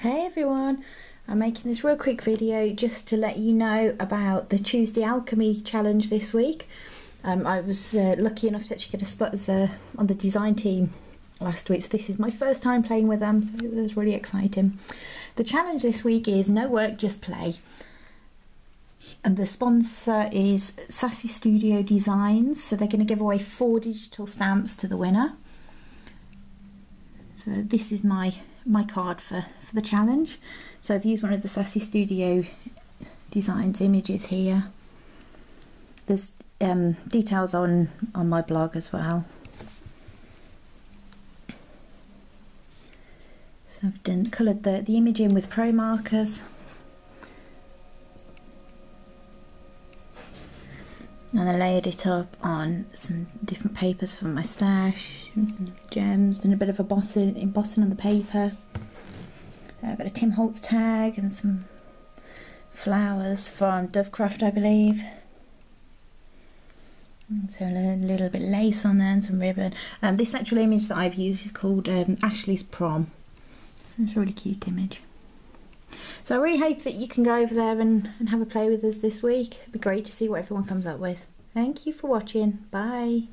Hey everyone, I'm making this real quick video just to let you know about the Tuesday Alchemy challenge this week. I was lucky enough to actually get a spot as on the design team last week, so this is my first time playing with them, so it was really exciting. The challenge this week is no work, just play. And the sponsor is Sassy Studio Designs, so they're going to give away 4 digital stamps to the winner. So this is my card for the challenge. So I've used one of the Sassy Studio Designs images here. There's details on my blog as well. So I've coloured the image in with Pro markers. And I layered it up on some different papers from my stash, and some gems, and a bit of embossing on the paper. I've got a Tim Holtz tag and some flowers from Dovecraft, I believe. And so a little bit of lace on there and some ribbon. This actual image that I've used is called Ashley's Prom. So it's a really cute image. So I really hope that you can go over there and have a play with us this week. It'd be great to see what everyone comes up with. Thank you for watching. Bye.